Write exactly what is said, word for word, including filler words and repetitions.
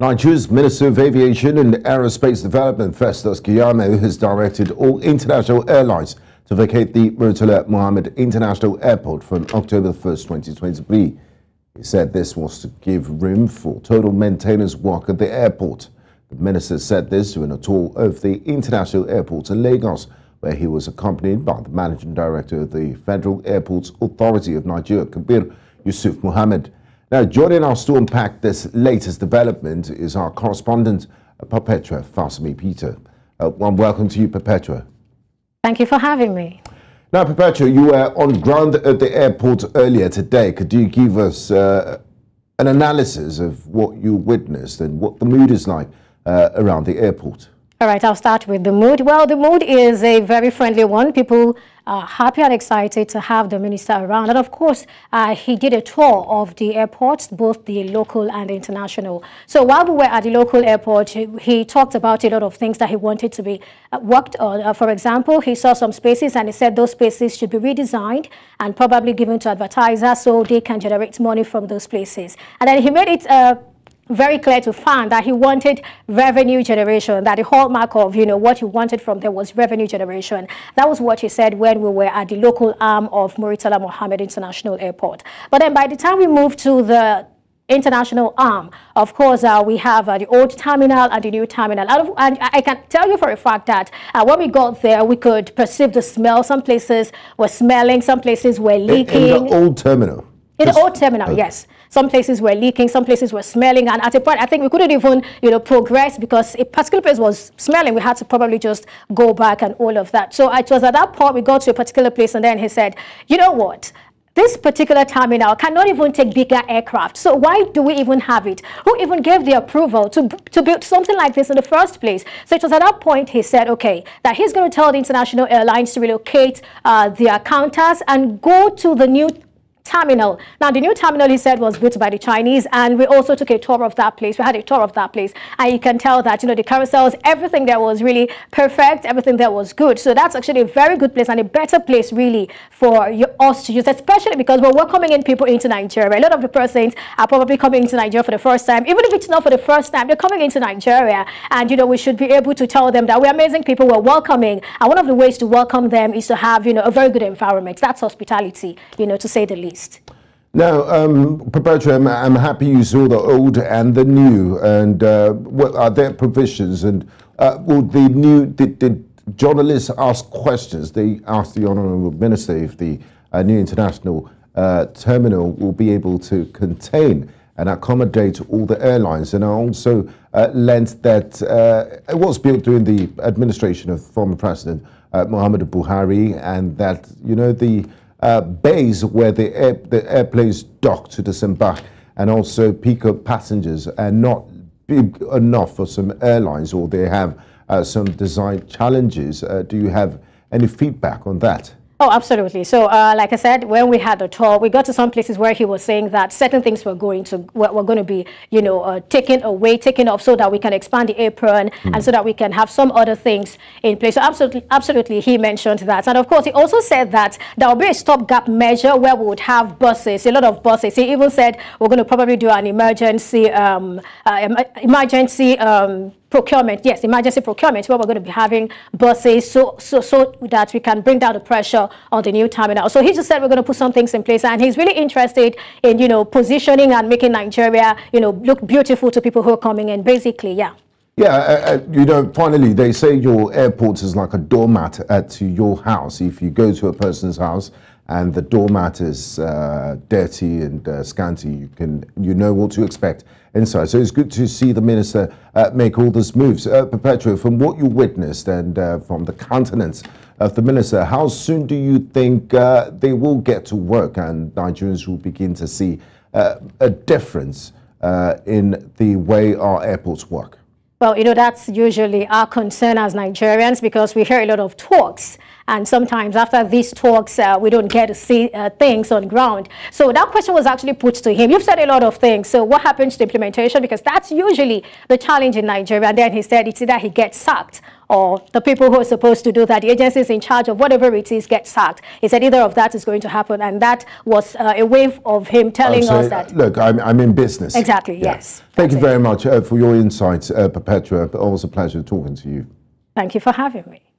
Nigeria's Minister of Aviation and Aerospace Development, Festus Keyamo, has directed all international airlines to vacate the Murtala Muhammed International Airport from October first, twenty twenty-three. He said this was to give room for total maintenance work at the airport. The minister said this during a tour of the International Airport in Lagos, where he was accompanied by the Managing Director of the Federal Airports Authority of Nigeria, Kabir Yusuf Muhammad. Now, joining us to unpack this latest development is our correspondent, Perpetua Fasanmi-Peter. Uh, warm welcome to you, Perpetua. Thank you for having me. Now, Perpetua, you were on ground at the airport earlier today. Could you give us uh, an analysis of what you witnessed and what the mood is like uh, around the airport? All right, I'll start with the mood. Well, the mood is a very friendly one. People are happy and excited to have the minister around. And of course, uh, he did a tour of the airports, both the local and the international. So while we were at the local airport, he, he talked about a lot of things that he wanted to be uh, worked on. Uh, for example, he saw some spaces and he said those spaces should be redesigned and probably given to advertisers so they can generate money from those places. And then he made it uh, very clear to find that he wanted revenue generation, that the hallmark of, you know, what he wanted from there was revenue generation. That was what he said when we were at the local arm of Murtala Muhammed International Airport. But then by the time we moved to the international arm, of course, uh, we have uh, the old terminal and the new terminal. And I can tell you for a fact that uh, when we got there, we could perceive the smell. Some places were smelling, some places were leaking. In, in the old terminal? In the old terminal, oh. Yes. Some places were leaking, some places were smelling, and at a point, I think we couldn't even, you know, progress because a particular place was smelling. We had to probably just go back and all of that. So it was at that point we got to a particular place, and then he said, you know what? This particular terminal cannot even take bigger aircraft. So why do we even have it? Who even gave the approval to, to build something like this in the first place? So it was at that point he said, okay, that he's going to tell the international airlines to relocate uh, their counters and go to the new terminal. Now, the new terminal, he said, was built by the Chinese, and we also took a tour of that place. We had a tour of that place, and you can tell that, you know, the carousels, everything there was really perfect, everything there was good. So that's actually a very good place and a better place, really, for you, us to use, especially because we're welcoming in people into Nigeria. A lot of the persons are probably coming into Nigeria for the first time. Even if it's not for the first time, they're coming into Nigeria, and, you know, we should be able to tell them that we're amazing people, we're welcoming, and one of the ways to welcome them is to have, you know, a very good environment. That's hospitality, you know, to say the least. Now, um, Perpetua, I'm, I'm happy you saw the old and the new, and uh, what are their provisions? And uh, will the new, did, did journalists ask questions? They asked the Honourable Minister if the uh, new international uh, terminal will be able to contain and accommodate all the airlines. And I also uh, learnt that uh, it was built during the administration of former President uh, Muhammadu Buhari, and that, you know, the Uh, bays where the, air, the airplanes dock to disembark and also pick up passengers are not big enough for some airlines, or they have uh, some design challenges. Uh, do you have any feedback on that? Oh, absolutely. So, uh, like I said, when we had a tour, we got to some places where he was saying that certain things were going to were, were going to be, you know, uh, taken away, taken off, so that we can expand the apron mm. and so that we can have some other things in place. So, absolutely, absolutely, he mentioned that, and of course, he also said that there will be a stopgap measure where we would have buses, a lot of buses. He even said we're going to probably do an emergency, um, uh, emergency. Um, procurement, yes, emergency procurement, where we're going to be having buses so, so so that we can bring down the pressure on the new terminal. So he just said we're going to put some things in place, and he's really interested in, you know, positioning and making Nigeria, you know, look beautiful to people who are coming in, basically, yeah. Yeah, uh, uh, you know, finally, they say your airport is like a doormat uh, to your house. If you go to a person's house and the doormat is uh, dirty and uh, scanty, you can, you know what to expect inside. So it's good to see the minister uh, make all these moves. Uh, Perpetua, from what you witnessed and uh, from the countenance of the minister, how soon do you think uh, they will get to work and Nigerians will begin to see uh, a difference uh, in the way our airports work? Well, you know, that's usually our concern as Nigerians, because we hear a lot of talks and sometimes after these talks uh, we don't get to see uh, things on ground. So that question was actually put to him. You've said a lot of things, so what happens to implementation? Because that's usually the challenge in Nigeria. And then he said it's either he gets sacked or the people who are supposed to do that, the agencies in charge of whatever it is, get sacked. He said either of that is going to happen, and that was uh, a wave of him telling us that. Look, I'm, I'm in business. Exactly, yeah. Yes. Thank you very much uh, for your insights, uh, Perpetua. Always a pleasure talking to you. Thank you for having me.